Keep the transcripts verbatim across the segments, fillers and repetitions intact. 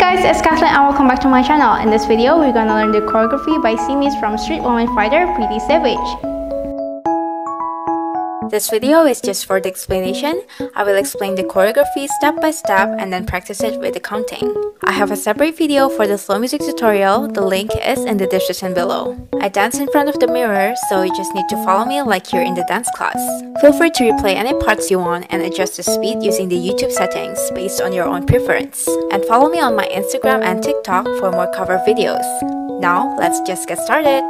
guys, it's Kathleen and welcome back to my channel. In this video, we're gonna learn the choreography by Simeez from Street Woman Fighter, Pretty Savage. This video is just for the explanation. I will explain the choreography step by step and then practice it with the counting. I have a separate video for the slow music tutorial, the link is in the description below. I dance in front of the mirror, so you just need to follow me like you're in the dance class. Feel free to replay any parts you want and adjust the speed using the YouTube settings based on your own preference. And follow me on my Instagram and TikTok for more cover videos. Now, let's just get started!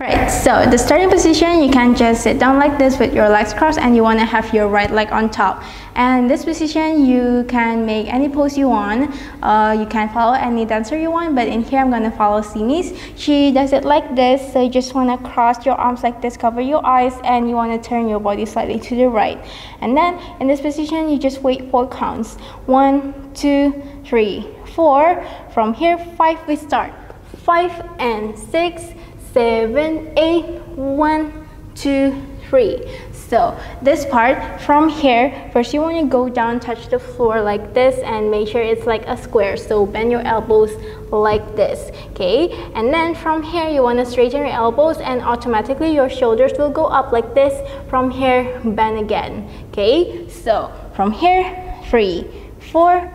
Right, so the starting position, you can just sit down like this with your legs crossed and you want to have your right leg on top. And this position, you can make any pose you want. Uh, you can follow any dancer you want, but in here I'm going to follow Simeez. She does it like this, so you just want to cross your arms like this, cover your eyes, and you want to turn your body slightly to the right. And then in this position, you just wait four counts. One, two, three, four. From here, five, we start. Five and six. Seven, eight, one, two, three. So this part from here, first you want to go down, touch the floor like this, and make sure it's like a square. So bend your elbows like this, okay? And then from here, you want to straighten your elbows, and automatically your shoulders will go up like this. From here, bend again, okay? So from here, three, four,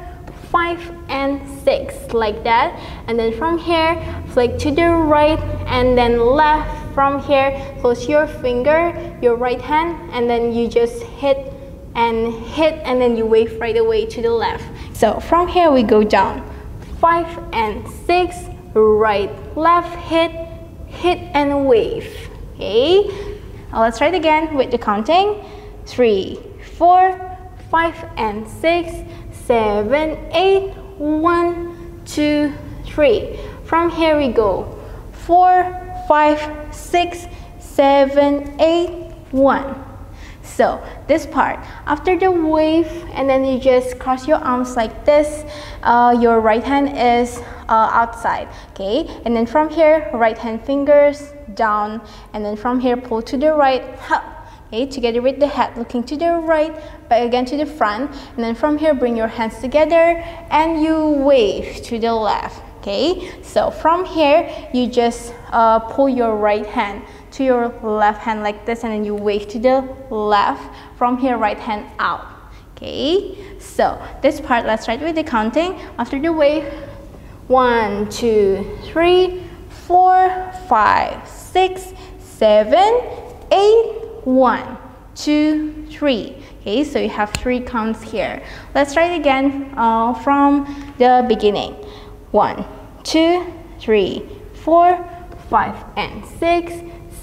five and six, like that. And then from here, flick to the right and then left. From here, close your finger, your right hand, and then you just hit and hit, and then you wave right away to the left. So from here we go down, five and six, right, left, hit, hit and wave. Okay, now let's try it again with the counting. Three, four, five and six, seven, eight, one, two, three. From here we go. Four, five, six, seven, eight, one. So this part, after the wave, and then you just cross your arms like this. Uh, your right hand is uh, outside, okay? And then from here, right hand fingers down, and then from here, pull to the right, up. Okay, together with the head, looking to the right, back again to the front, and then from here bring your hands together and you wave to the left. Okay, so from here you just uh, pull your right hand to your left hand like this, and then you wave to the left. From here, right hand out. Okay, so this part, let's start with the counting. After the wave, one, two, three, four, five, six, seven, eight. One, two, three. Okay, so you have three counts here. Let's try it again uh, from the beginning. One, two, three, four, five, and six,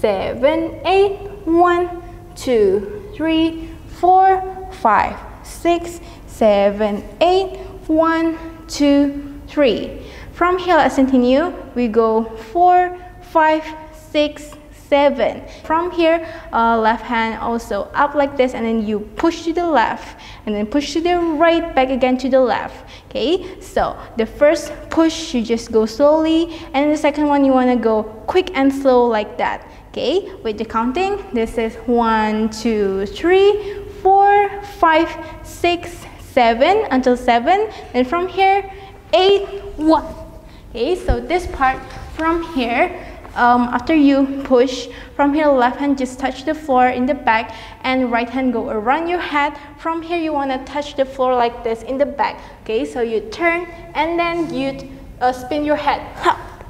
seven, eight. One, two, three, four, five, six, seven, eight. One, two, three. From here, let's continue. We go four, five, six, seven. From here, uh, left hand also up like this, and then you push to the left, and then push to the right, back again to the left. Okay, so the first push, you just go slowly, and the second one, you want to go quick and slow like that. Okay, with the counting, this is one, two, three, four, five, six, seven until seven, and from here, eight, one. Okay, so this part from here. Um, after you push, from here left hand just touch the floor in the back, and right hand go around your head. From here you want to touch the floor like this in the back. Okay, so you turn and then you uh, spin your head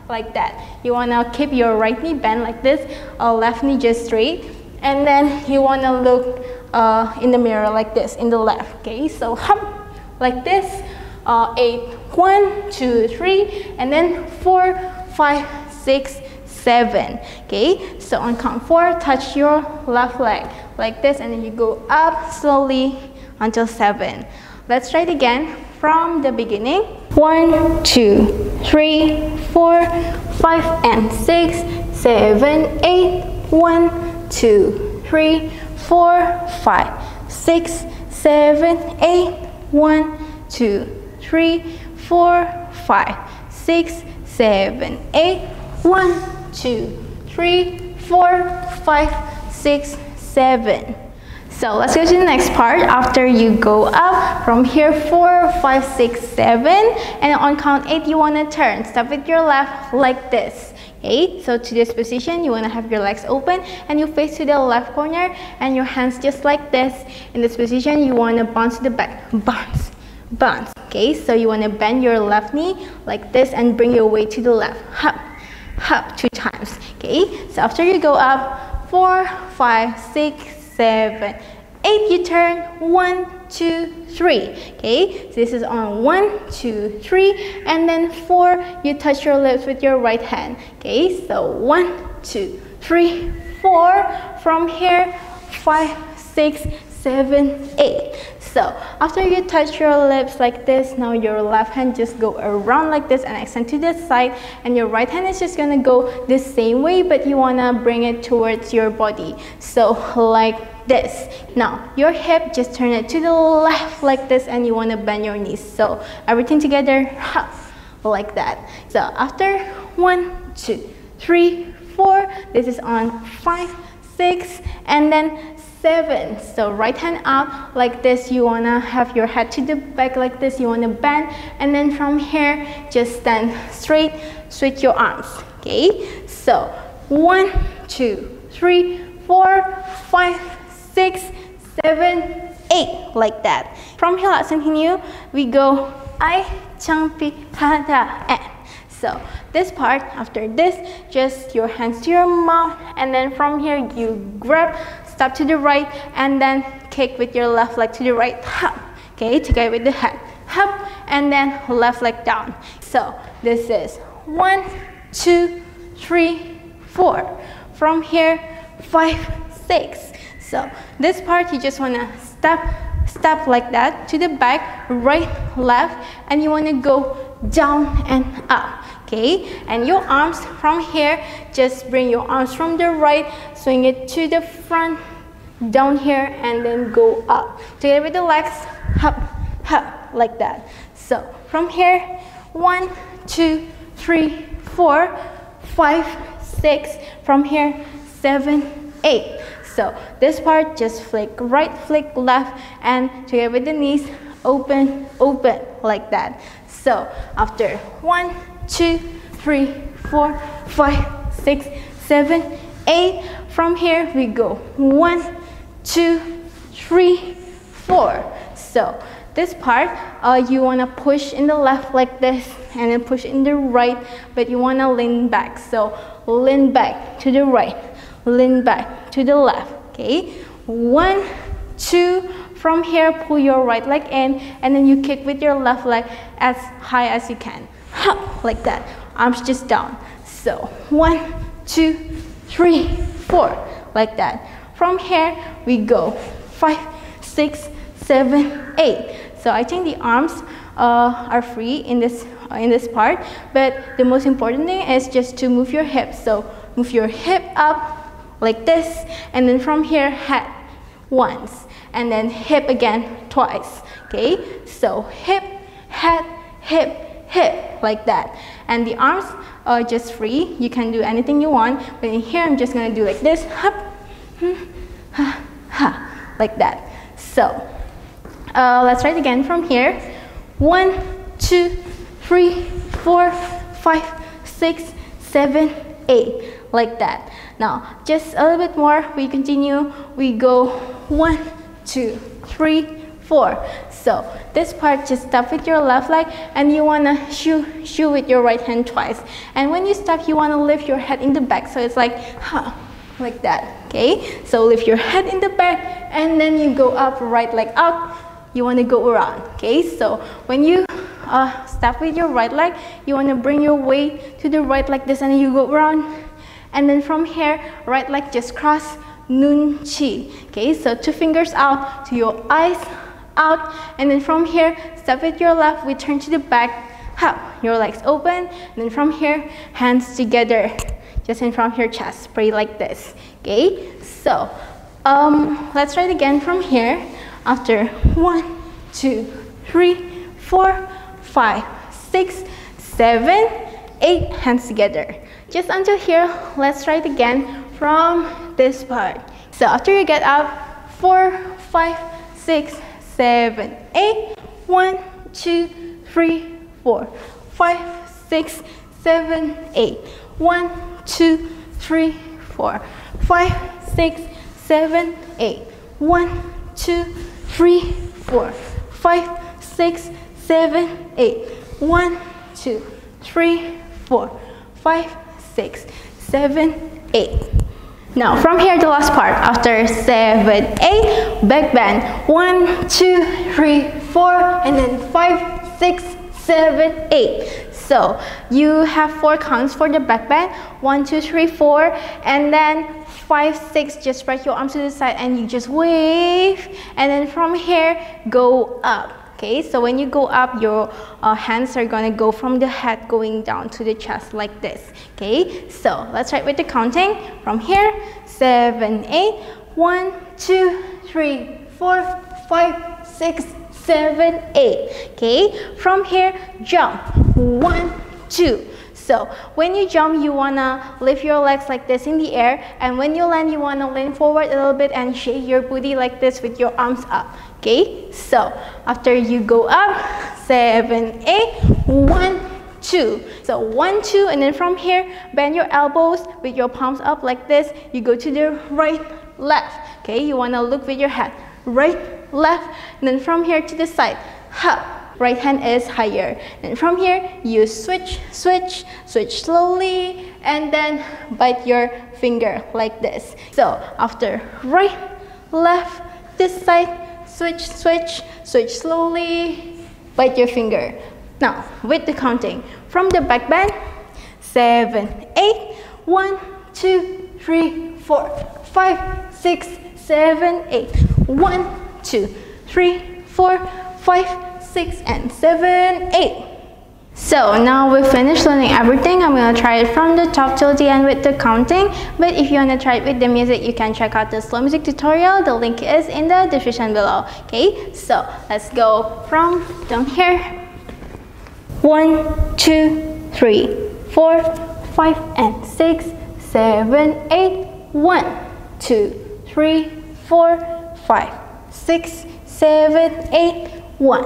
like that. You want to keep your right knee bent like this, uh, left knee just straight, and then you want to look uh, in the mirror like this in the left. Okay, so hop like this, uh, eight, one, two, three, and then four, five, six, seven. Okay, so on count four, touch your left leg like this, and then you go up slowly until seven. Let's try it again from the beginning. One, two, three, four, five, and six, seven, eight. One, two, three, four, five, six, seven, eight. One, two, three, four, five, six, seven, eight. One, two, three, four, five, six, seven. So let's go to the next part. After you go up from here, four, five, six, seven, and on count eight you want to turn. Start with your left like this. Eight. So to this position, you want to have your legs open and you face to the left corner and your hands just like this. In this position, you want to bounce to the back, bounce, bounce. Okay. So you want to bend your left knee like this and bring your weight to the left. Hop, hop two times. Okay. So after you go up, four, five, six, seven, eight, you turn, one, two, three, okay? So this is on one, two, three, and then four, you touch your lips with your right hand, okay? So one, two, three, four, from here, five, six, seven, eight. So after you touch your lips like this, now your left hand just go around like this and extend to the side, and your right hand is just gonna go the same way, but you wanna bring it towards your body. So like this. Now your hip, just turn it to the left like this, and you wanna bend your knees. So everything together, like that. So after one, two, three, four, this is on five, six, and then seven. So right hand up like this, you want to have your head to the back like this, you want to bend, and then from here just stand straight, switch your arms, okay? So one, two, three, four, five, six, seven, eight, like that. From here, let's continue. We go I champi hada and so this part, after this, just your hands to your mouth, and then from here you grab, step to the right, and then kick with your left leg to the right, hop, okay, together with the head, hop, and then left leg down. So this is one, two, three, four, from here, five, six. So this part, you just want to step, step like that to the back, right, left, and you want to go down and up, okay? And your arms from here, just bring your arms from the right, swing it to the front, down here, and then go up together with the legs, hop, hop, like that. So from here, one, two, three, four, five, six, from here, seven, eight. So this part, just flick right, flick left, and together with the knees, open, open, like that. So after one, two, three, four, five, six, seven, eight, from here we go one, two, three, four. So this part, uh, you want to push in the left like this, and then push in the right, but you want to lean back. So lean back to the right, lean back to the left, okay? One, two, from here, pull your right leg in, and then you kick with your left leg as high as you can, hop, like that. Arms just down. So one, two, three, four, like that. From here we go five, six, seven, eight. So I think the arms uh, are free in this uh, in this part, but the most important thing is just to move your hips. So move your hip up like this, and then from here head once, and then hip again twice, okay? So hip, head, hip, hip, like that. And the arms are just free, you can do anything you want, but in here I'm just gonna do like this, hop, ha, ha, like that. So uh, let's try it again from here. One, two, three, four, five, six, seven, eight, like that. Now just a little bit more, we continue, we go one, two, three, four. So this part, just step with your left leg, and you want to shoo, shoo with your right hand twice, and when you step you want to lift your head in the back, so it's like huh, like that, okay? So lift your head in the back, and then you go up, right leg up, you want to go around, okay? So when you uh, step with your right leg, you want to bring your weight to the right like this, and then you go around, and then from here right leg just cross, nun chi, okay? So two fingers out to your eyes, out, and then from here step with your left, we turn to the back, hop, your legs open, and then from here hands together, just in from here chest, pray like this, okay? So um let's try it again from here. After one, two, three, four, five, six, seven, eight, hands together just until here. Let's try it again from this part. So after you get up, four, five, six, seven, eight. One, two, three, four, five, six, seven, eight. One, two, three, four, five, six, seven, eight. One, two, three, four, five, six, seven, eight. One, two, three, four, five, six, seven, eight. Now from here, the last part. After seven, eight, back bend. One, two, three, four, and then five, six, seven, eight. So you have four counts for the back bend. One, two, three, four, and then five, six, just spread your arms to the side and you just wave, and then from here go up. Okay, so when you go up, your uh, hands are gonna go from the head going down to the chest like this. Okay, so let's try with the counting from here. Seven, eight. One, two, three, four, five, six, seven, eight. Okay, from here jump. One, two. So when you jump, you wanna lift your legs like this in the air, and when you land, you wanna lean forward a little bit and shake your booty like this with your arms up. Okay, so after you go up, seven, eight, one, two. So one, two, and then from here bend your elbows with your palms up like this. You go to the right, left. Okay, you wanna look with your head, right, left, and then from here to the side, hop. Right hand is higher, and from here you switch, switch, switch slowly, and then bite your finger like this. So after right, left, this side, switch, switch, switch slowly, bite your finger. Now with the counting from the back bend. Seven, eight. One, two, three, four, five, six, seven, eight. One, two, three, four, five, six, and seven, eight. So now we finished learning everything. I'm gonna try it from the top till the end with the counting, but if you wanna try it with the music, you can check out the slow music tutorial. The link is in the description below. Okay, so let's go from down here. One, two, three, four, five, and six, seven, eight. One, two, three, four, five, six, seven, eight. One,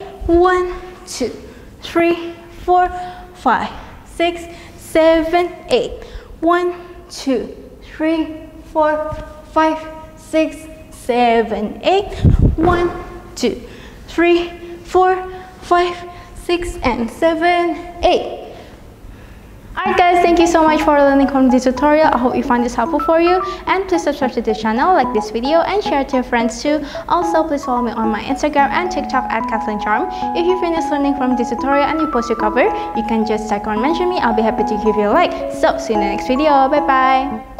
One, two, three, four, five, six, seven, eight. One, two, three, four, five, six, seven, eight. One, two, three, four, five, six, and seven, eight. Alright guys, thank you so much for learning from this tutorial. I hope you found this helpful for you, and please subscribe to the channel, like this video, and share it to your friends too. Also, please follow me on my Instagram and TikTok at Kathleen Carm. If you finish learning from this tutorial and you post your cover, you can just check or mention me. I'll be happy to give you a like. So see you in the next video. Bye bye.